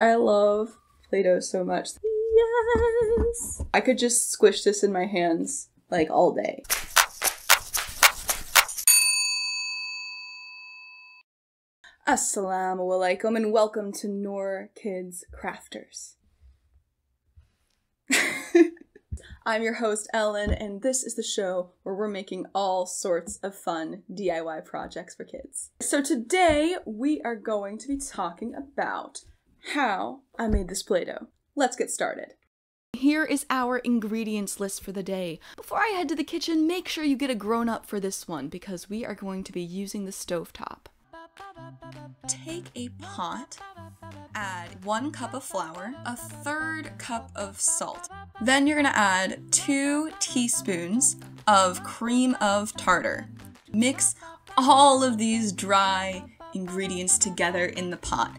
I love Play-Doh so much. Yes! I could just squish this in my hands like all day. Assalamu alaikum and welcome to Noor Kids Crafters. I'm your host, Ellen, and this is the show where we're making all sorts of fun DIY projects for kids. So today we are going to be talking about how I made this Play-Doh. Let's get started. Here is our ingredients list for the day. Before I head to the kitchen, make sure you get a grown-up for this one because we are going to be using the stovetop. Take a pot, add 1 cup of flour, 1/3 cup of salt. Then you're gonna add 2 teaspoons of cream of tartar. Mix all of these dry ingredients together in the pot.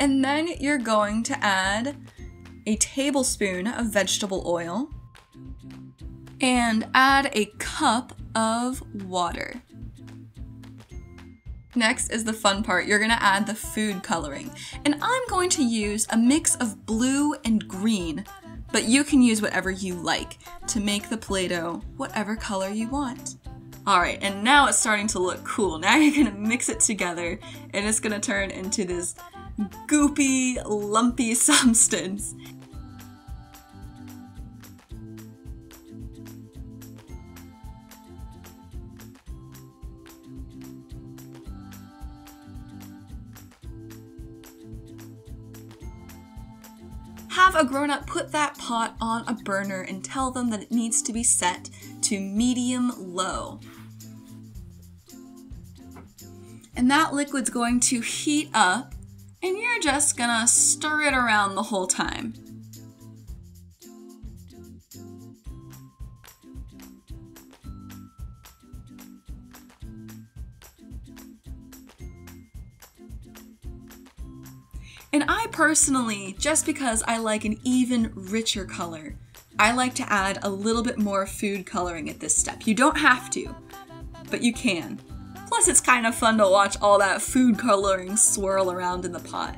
And then you're going to add a tablespoon of vegetable oil and add 1 cup of water. Next is the fun part. You're gonna add the food coloring. And I'm going to use a mix of blue and green, but you can use whatever you like to make the Play-Doh whatever color you want. All right, and now it's starting to look cool. Now you're gonna mix it together and it's gonna turn into this goopy, lumpy substance. Have a grown-up put that pot on a burner and tell them that it needs to be set to medium-low. And that liquid's going to heat up, and you're just gonna stir it around the whole time. And I personally, just because I like an even richer color, I like to add a little bit more food coloring at this step. You don't have to, but you can. Plus it's kind of fun to watch all that food coloring swirl around in the pot.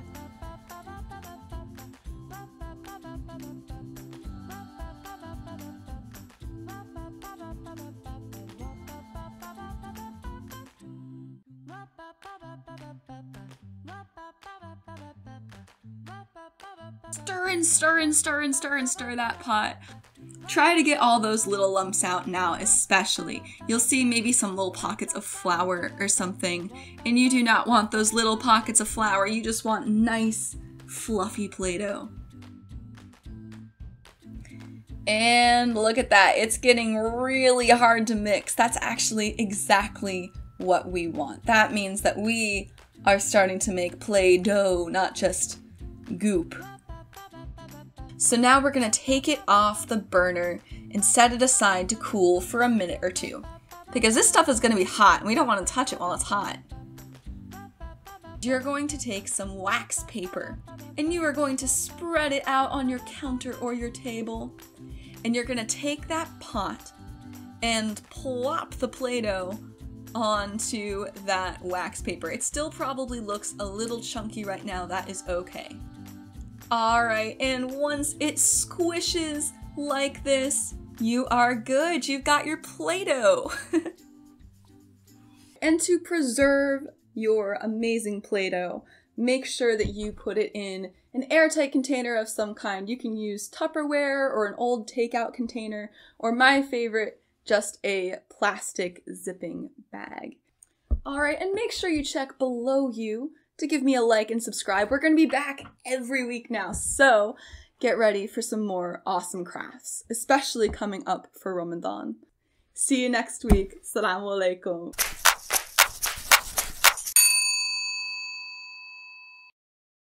Stir and stir and stir and stir and stir that pot. Try to get all those little lumps out now, especially. You'll see maybe some little pockets of flour or something, and you do not want those little pockets of flour. You just want nice, fluffy Play-Doh. And look at that. It's getting really hard to mix. That's actually exactly what we want. That means that we are starting to make Play-Doh, not just goop. So now we're gonna take it off the burner and set it aside to cool for a minute or two because this stuff is gonna be hot and we don't wanna touch it while it's hot. You're going to take some wax paper and you are going to spread it out on your counter or your table, and you're gonna take that pot and plop the Play-Doh onto that wax paper. It still probably looks a little chunky right now. That is okay. All right, and once it squishes like this, you are good. You've got your Play-Doh. And to preserve your amazing Play-Doh, make sure that you put it in an airtight container of some kind. You can use Tupperware or an old takeout container, or my favorite, just a plastic zipping bag. All right, and make sure you check below you to give me a like and subscribe. We're gonna be back every week now, so get ready for some more awesome crafts, especially coming up for Ramadan. See you next week. Assalamu alaikum.